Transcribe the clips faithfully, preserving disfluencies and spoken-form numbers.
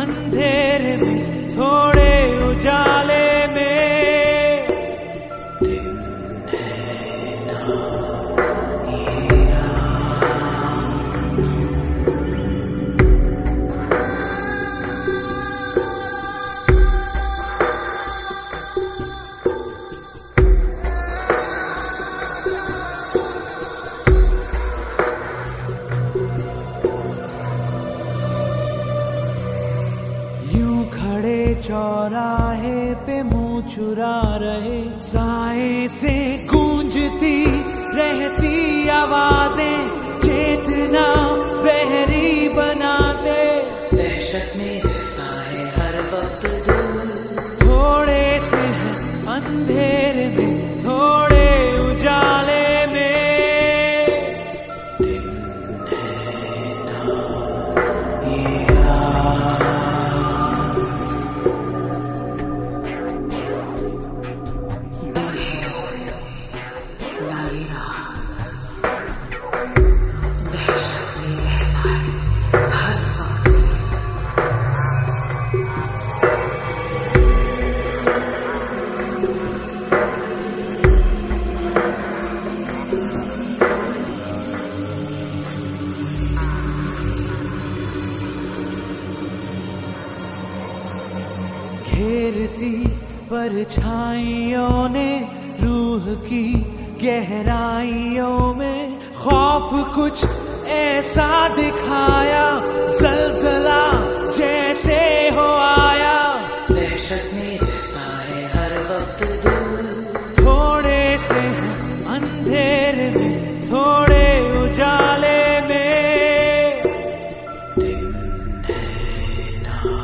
अंधेरे में थोड़े उजाले में दिन है ना ये चौराहे पे मुंह चुरा रहे साए से गूंजती रहती आवाजें चेतना बहरी बनाते दहशत में रहता है हर वक्त दिल थोड़े से है अंधेरे में थोड़े उजाले में दिन है ना ये रात घेरती परछाइयों ने रूह की गहराइयों में खौफ कुछ ऐसा दिखाया जलजला जैसे हो आया दहशत में रहता है हर वक्त दिल थोड़े से अंधेरे में थोड़े उजाले में दिन है ना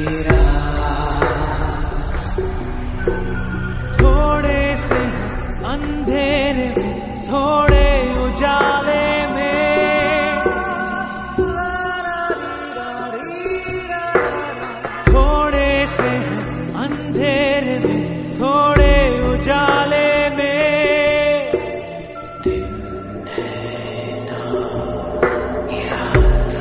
ये रात अंधेरे में थोड़े उजाले में थोड़े से अंधेरे में थोड़े उजाले में दिन है ना ये रात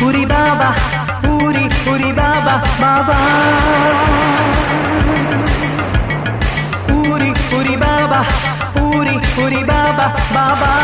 पूरी बाबा पूरी पूरी बाबा बाबा पूरी पूरी बाबा पूरी पूरी बाबा बाबा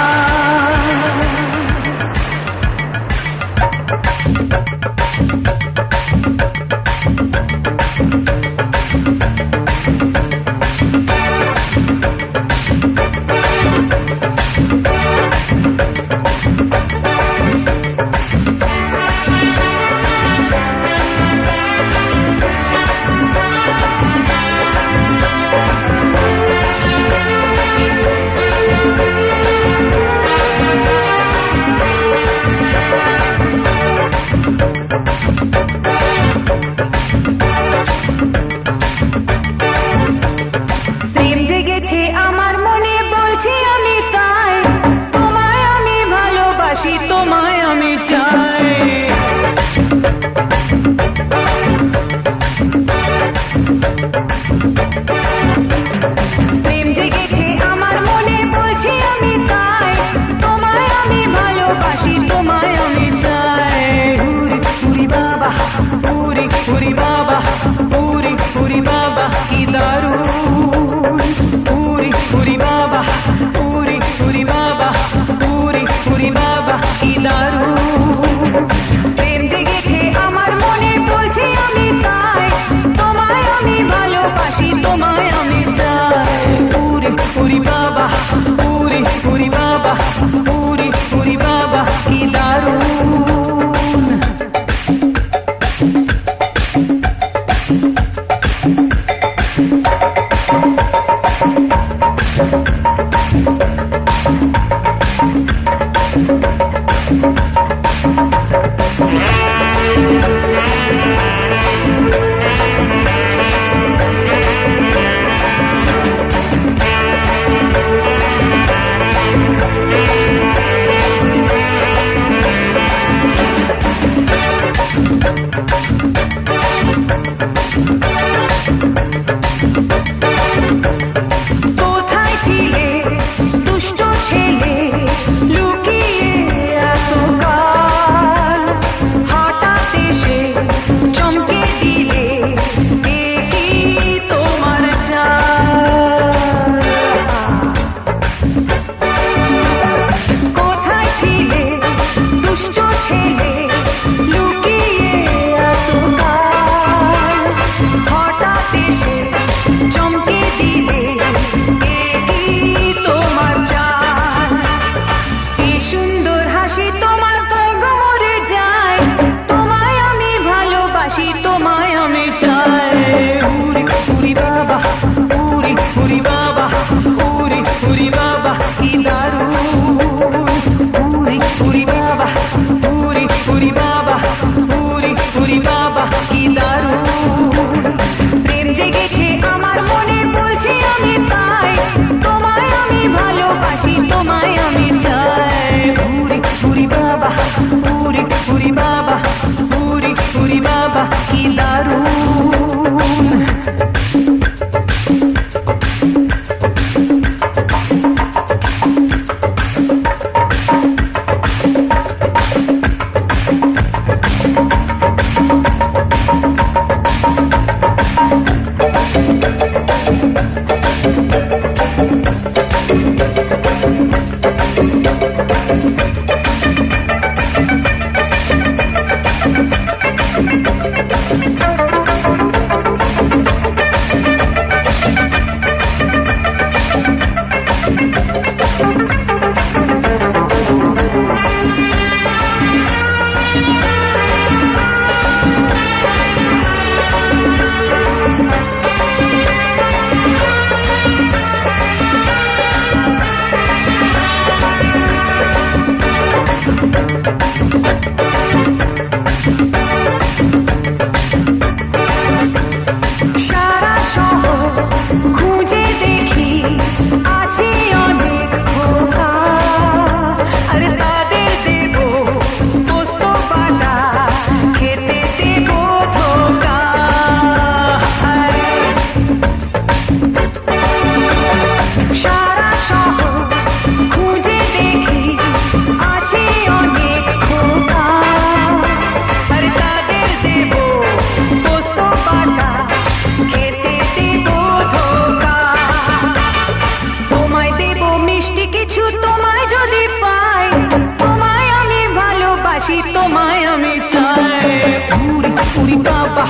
पूरी बाबा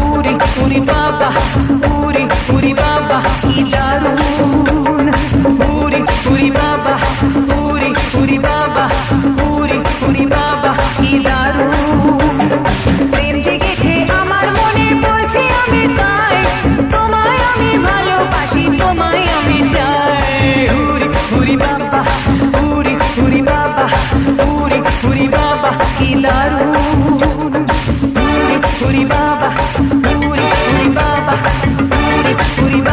पूरी पूरी बाबा पूरी पूरी बाबा की दारून पूरी पूरी बाबा पूरी पूरी बाबा पूरी पूरी बाबा की दारून प्रेम जगे छे आमार मने बोलछे आमी ताई तोमाय आमी भालोबासी तोमाय आमी चाई पूरी पूरी बाबा पूरी पूरी बाबा पूरी पूरी बाबा की दारून पूरी बाबा पूरी पूरी बाबा पूरी पूरी।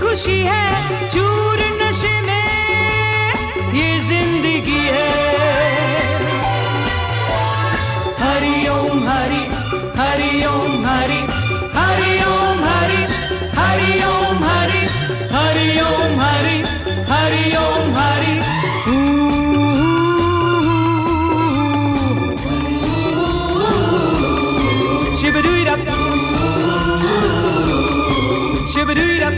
खुशी है चूर नशे में ये जिंदगी है। Hari Om Hari Hari Om Hari Hari Om Hari Hari Om Hari Hari Om Hari Hari Om Hari. Shibidu it up, shibidu it up.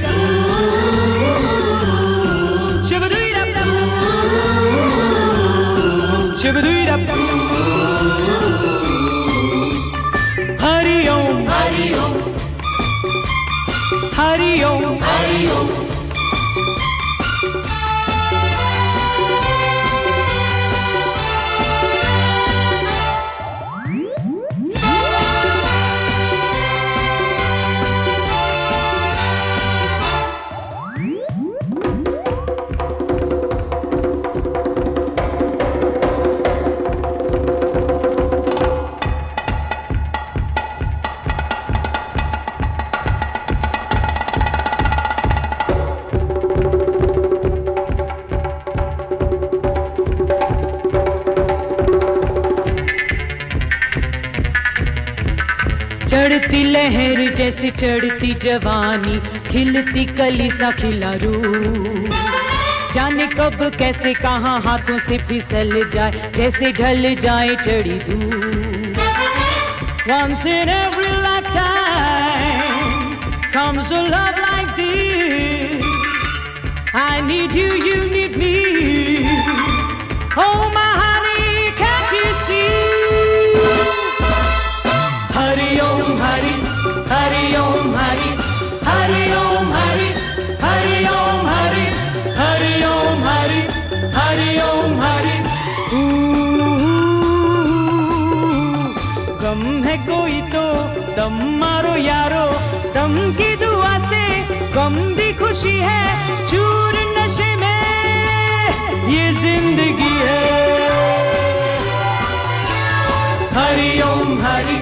Hari Om Hari ओम चढ़ती लहर जैसे चढ़ती जवानी, खिलती कली सा खिला रूह, जाने कब कैसे कहाँ हाथों से फिसल जाए, जैसे ढल जाए चढ़ी धूप। Once in every lifetime comes a love like this. I need you, you need me. Oh my honey, can't you see? Hari Om Hari Hari Om Hari Hari Om Hari Hari Om Hari Hari Om Hari Hari Om Hari. गम है कोई तो दम मारो यारो, दम की दुआ से गम भी खुशी है, चूर नशे में ये जिंदगी है। हरि ओम हरि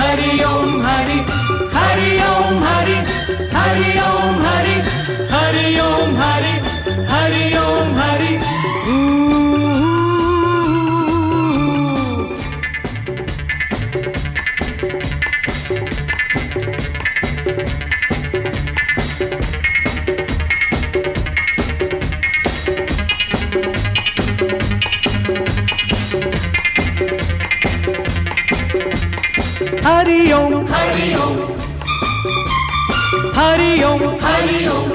हरि ओम हरि हरि ओम हरि हरि ओम हरि हरि ओम हरि हरि ओम हरि। हरि ओम हरि ओम हरि ओम हरि ओम।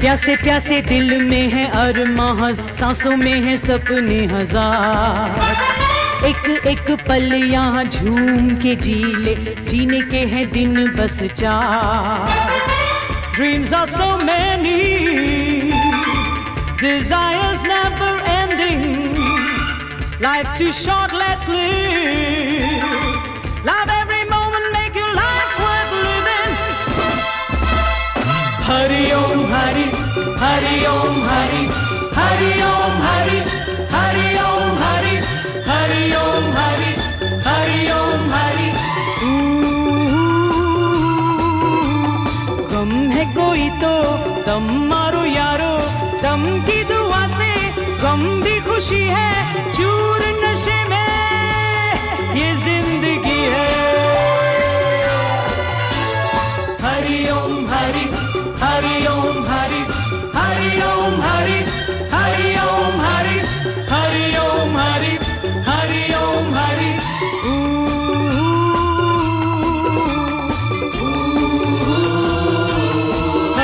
प्यासे प्यासे दिल में है अरमा हजार, सांसों में है सपने हजार, एक एक पल यहाँ झूम के जी ले, जीने के हैं दिन बस चार। Dreams are so many, desires never ending, life's too short, let's live, love every moment, make your life worth living. Hari Om Hari Hari Om Hari Hari Om Hari Hari Om Hari Hari Om Hari Hari Om Hari. गम है कोई तो दम मारो यारो, खुशी है, चूर नशे में ये जिंदगी है। Hari Om Hari, Hari Om Hari, Hari Om Hari, Hari Om Hari, Hari Om Hari, Hari Om Hari.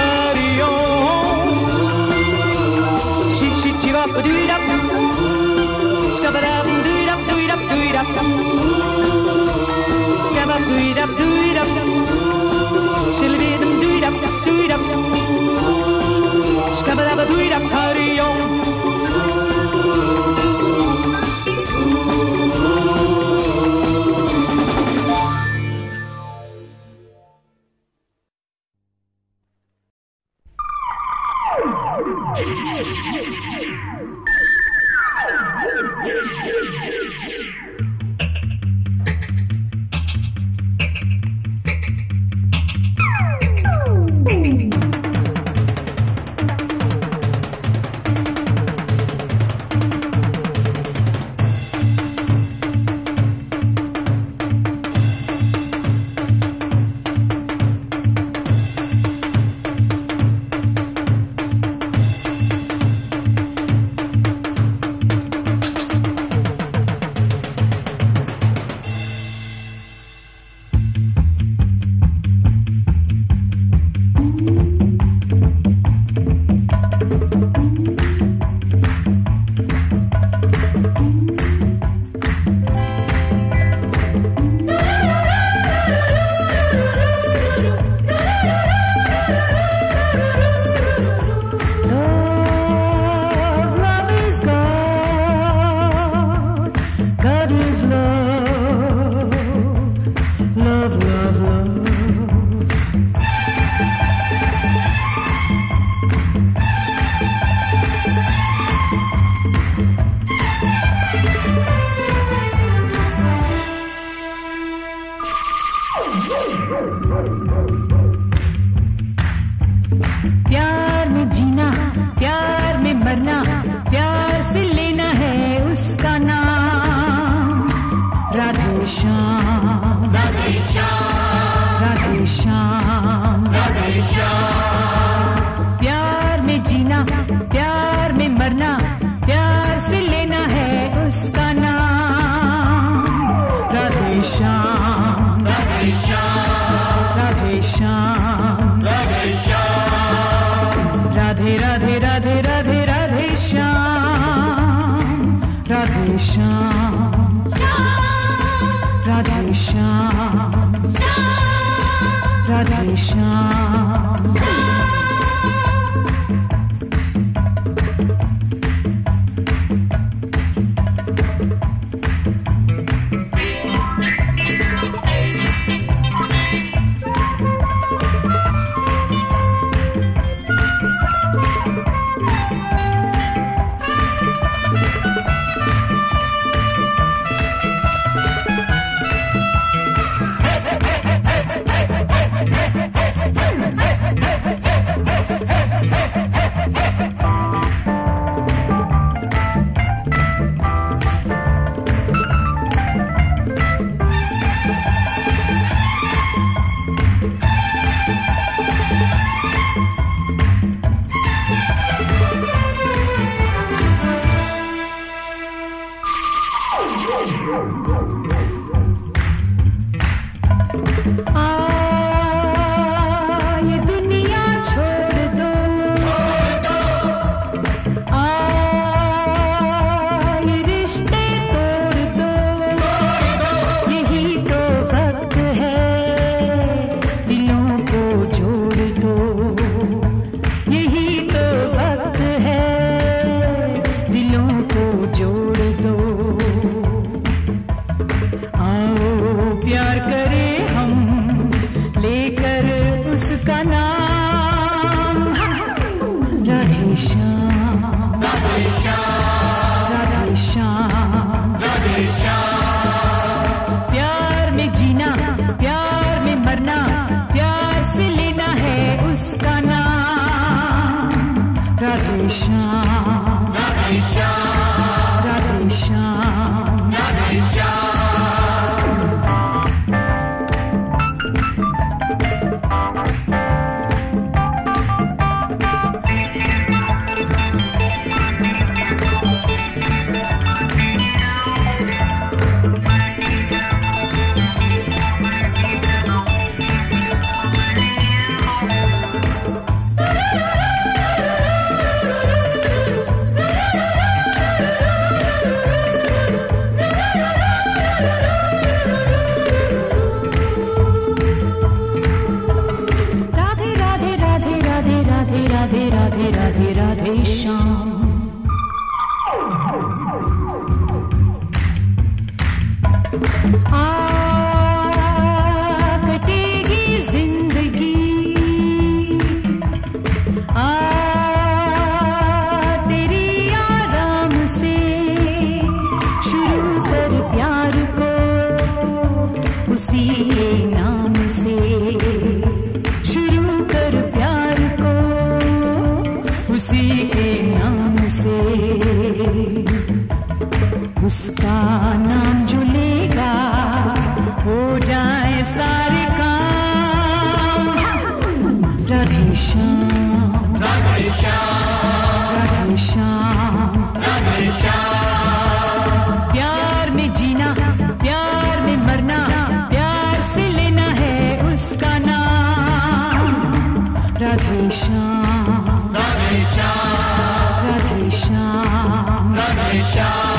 Hari Om Shiv Shiv Shiva पुदीरा skabadab do it up do it up do it up skabadab do it up do it up shilvidam do it up do it up skabadab do it up hari om Radhe Shyam, Radhe Shyam। Radhe Radhe Shyam. उसका नाम जुलेगा हो जाए सारे काम। राधे श्याम राधे श्याम राधे श्याम राधे श्याम। प्यार में जीना प्यार में मरना प्यार से लेना है उसका नाम। राधे श्याम राधे श्याम राधे श्याम राधे श्याम।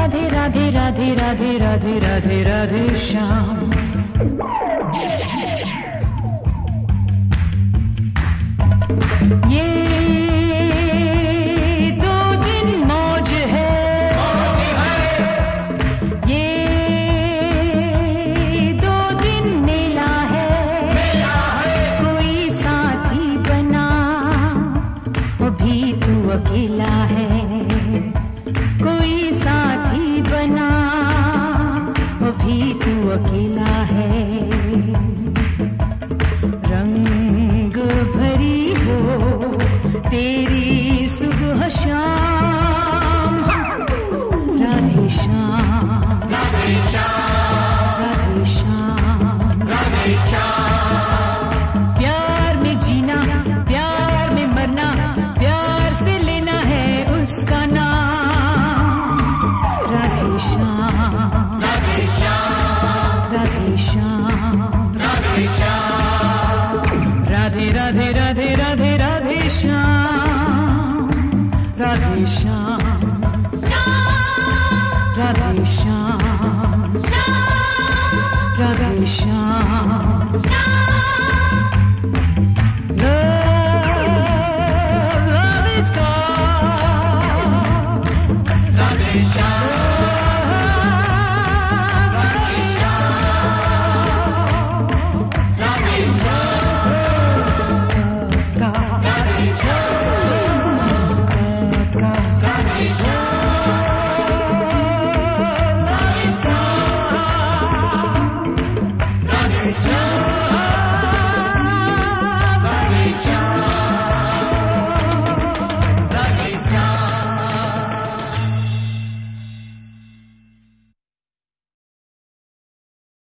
राधे राधे राधे राधे श्याम। ये दो दिन मौज है ये दो दिन मेला है। कोई साथी बना अभी तू अकेला है। कोई साथी बना अभी तू अकेला है। रंग भरी हो तेरी सुबह शाम। राधे श्याम राधे श्याम राधे श्याम राधे श्याम। प्यार में जीना प्यार में मरना प्यार से लेना है उसका नाम। राधे श्याम राधे राधे राधे राधे श्याम राधे श्याम राधे श्याम राधे श्याम।